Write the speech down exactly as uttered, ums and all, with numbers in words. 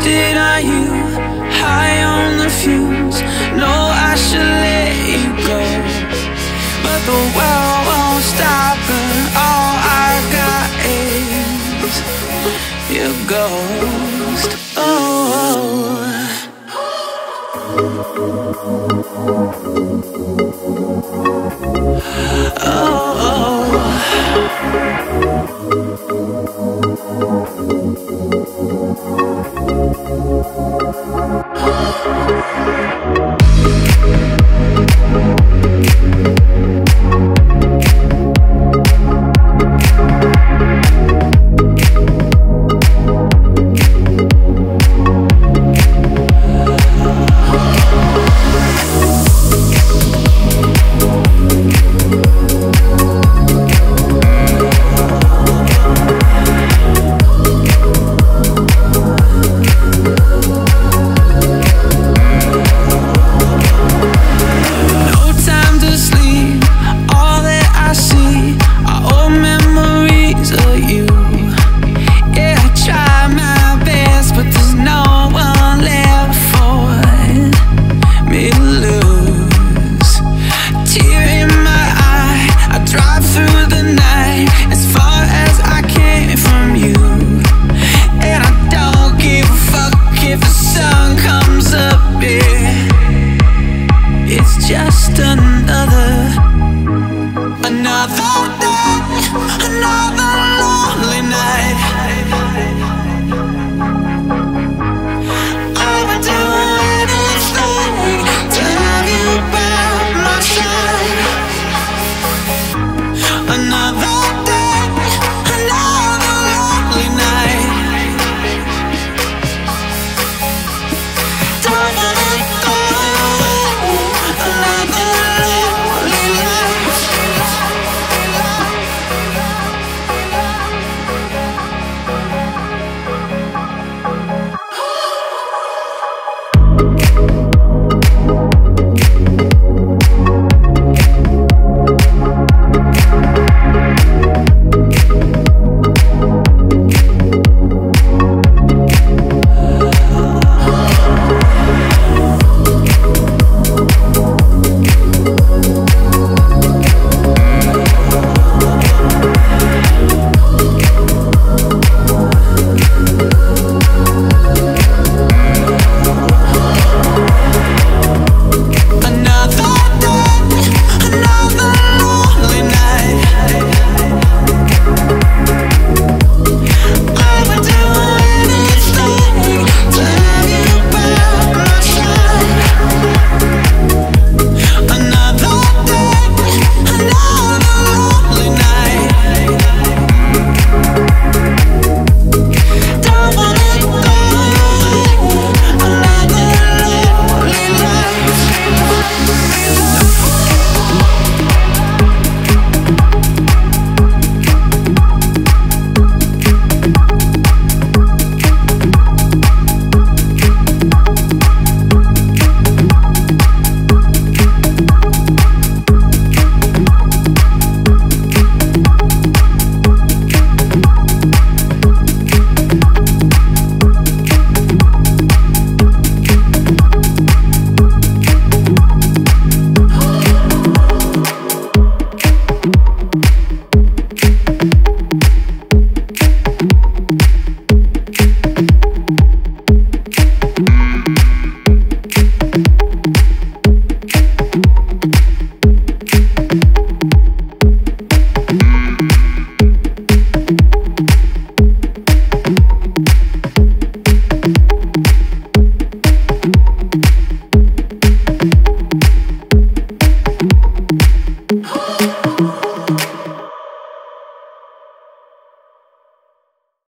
wasted on you, high on the fumes. No, I should let you go, but the world won't stop, and all I got is your ghost. Oh, oh, oh.